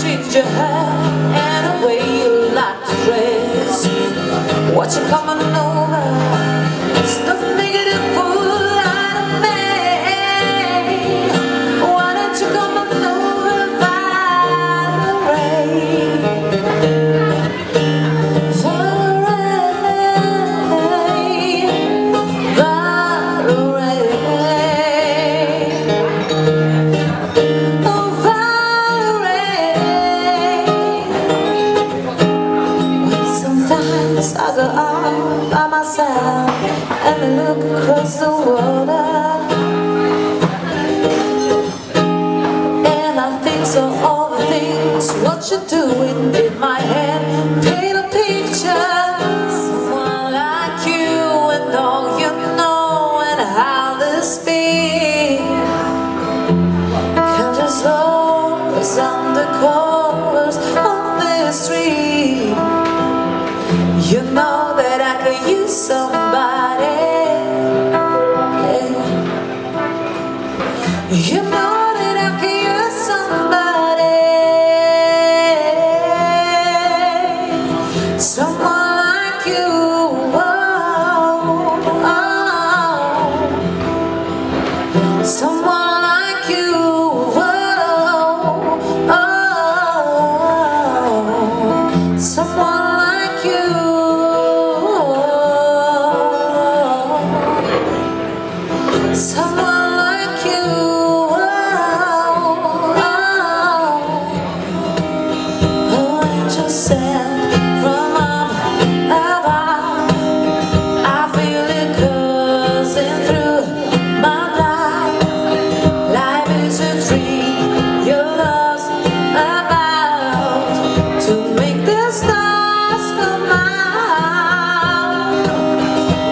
Change your hair and the way you like to dress. What you coming over? Stop making a fool out of me. Why don't you come on over far away? I go out by myself and I look across the water, and I think so all the things what you're doing in my head. Paint a picture, someone like you and all you know and how this be. Count your souls on the covers of mystery. You know that I could use somebody, yeah. You know that I could use somebody, someone like you, oh, oh. Someone like you, oh, oh. Someone like you. Someone like you, oh, oh, oh. Angel sent from above, I feel it coursing through my blood. Life is a dream, your love's about to make the stars come out.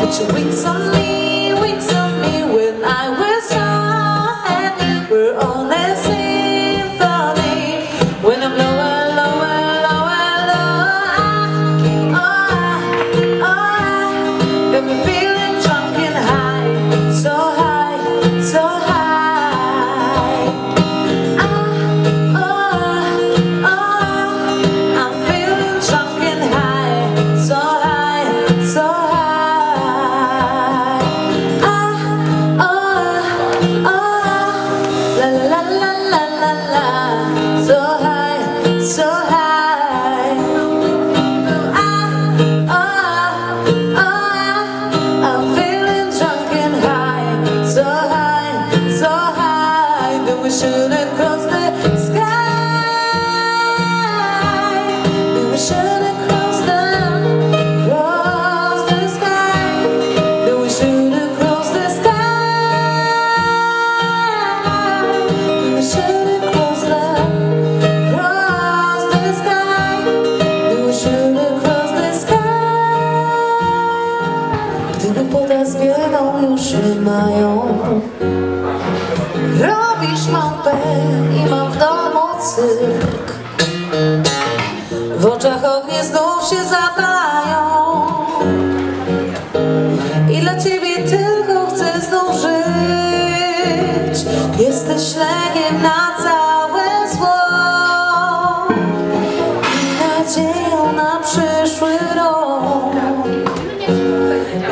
Put your wings on me. Moją. Robisz małpę i mam w domu cyrk. W oczach ognie znów się zapalają i dla ciebie tylko chcę znów żyć. Jesteś lekiem na całe zło i nadzieją na przyszły rok.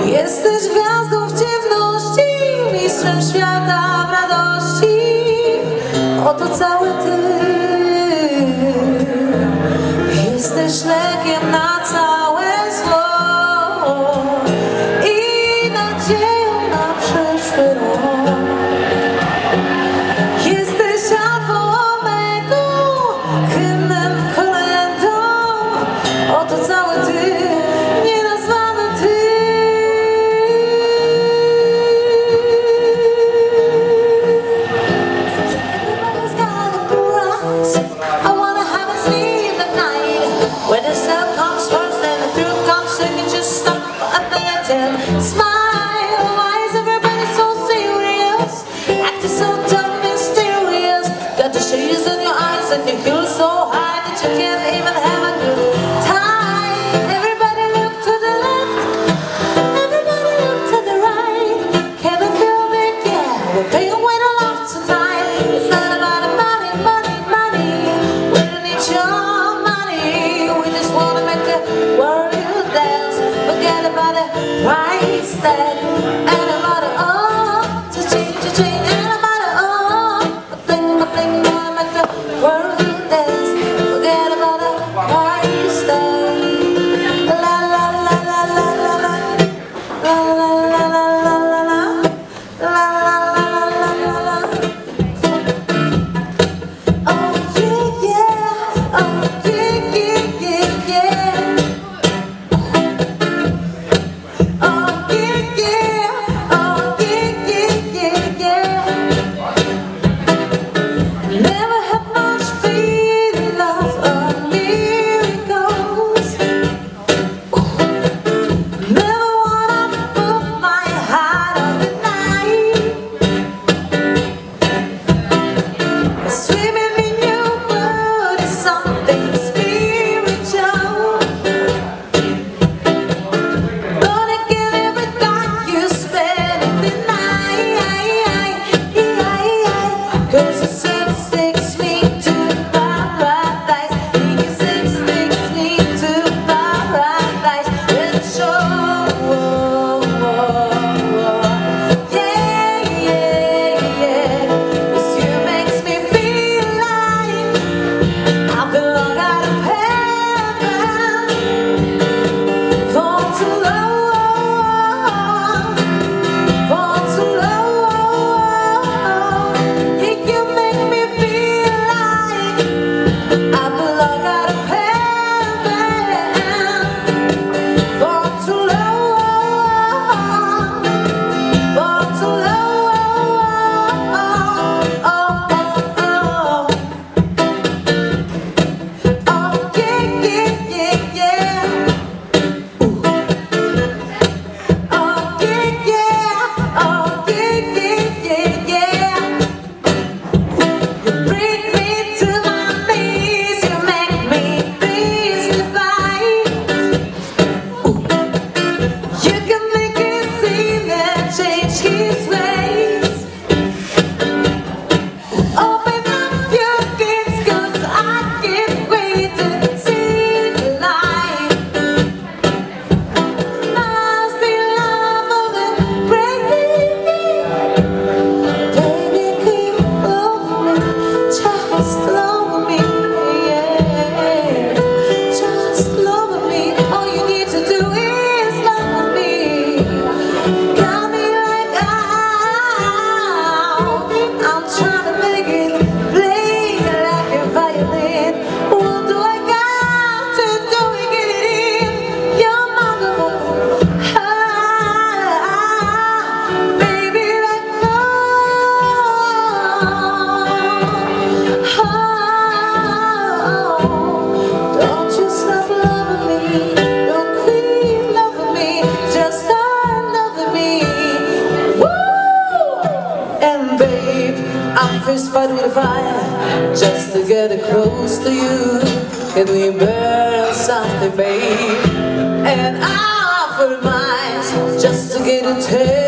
Jesteś gwiazdą w ciemności, mistrzem świata w radości. Oto cały ty. Jesteś lekiem na całe zło i nadzieją na przyszły rok. Jesteś alfą omegą, hymnem, kolędą. Oto cały ty. Smile, why is everybody so price tag. And I'm out of all, just change, and I'm out of all. I think I make the world dance. Forget about the price tag. La la la la la la la, la la la la la la la, la la la la la la. Oh yeah yeah, oh yeah yeah yeah yeah. I'm fist fight with a fire just to get close to you. Can we burn something, babe? And I'll offer mine just to get a taste.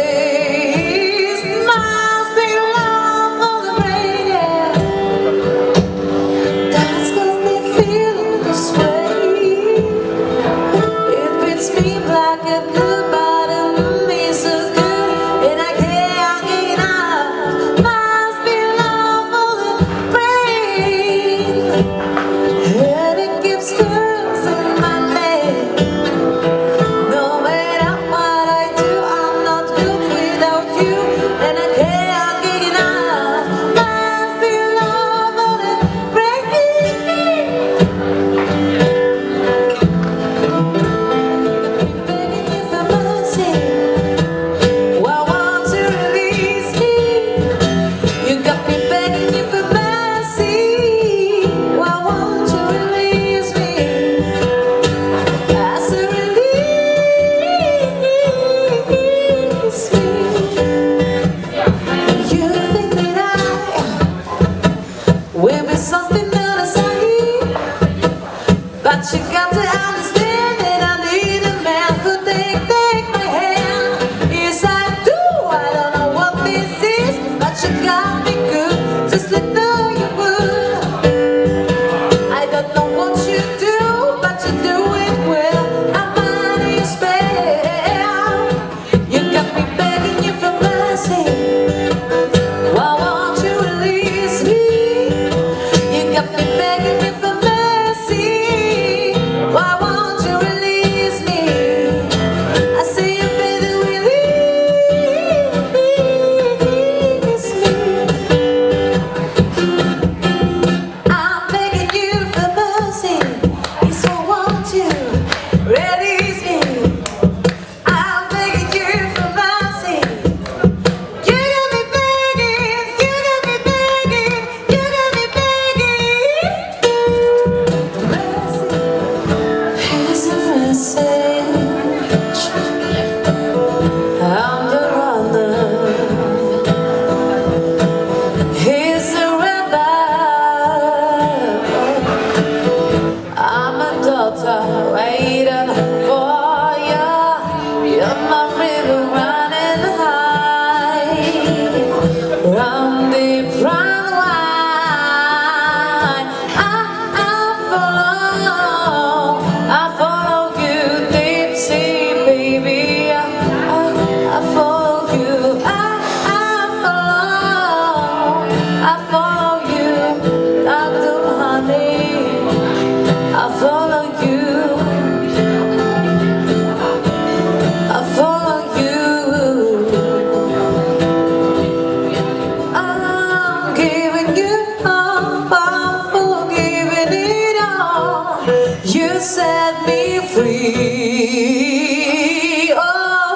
No matter what I do, I'm not good.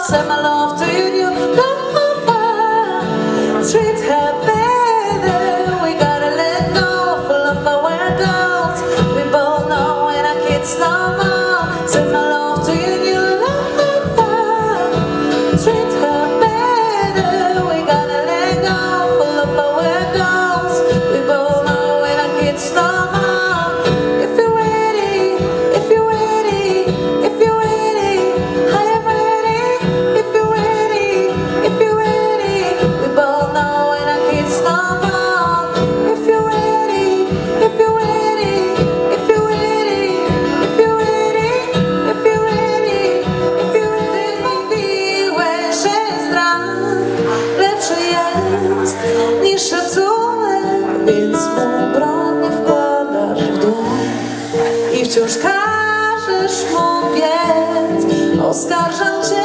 send my love to you, lover. Treat her better. We gotta let go of all of our adults. We both know when our kids no more. Send my love to you, lover. Treat her better. We gotta let go of all of our adults. We both know when our kids no more. If you're ready, if you're ready, if you're ready, I am ready. If you're ready, if you're ready, we both know when our kids no more. If you're ready, if you're ready, if you're ready, if you're ready, if you're ready, if you're ready, mówiłeś, że znam, lecz jest niż szacunek, więc mu broń nie wkładasz w dół i wciąż każesz mu biec. Oskarżam cię.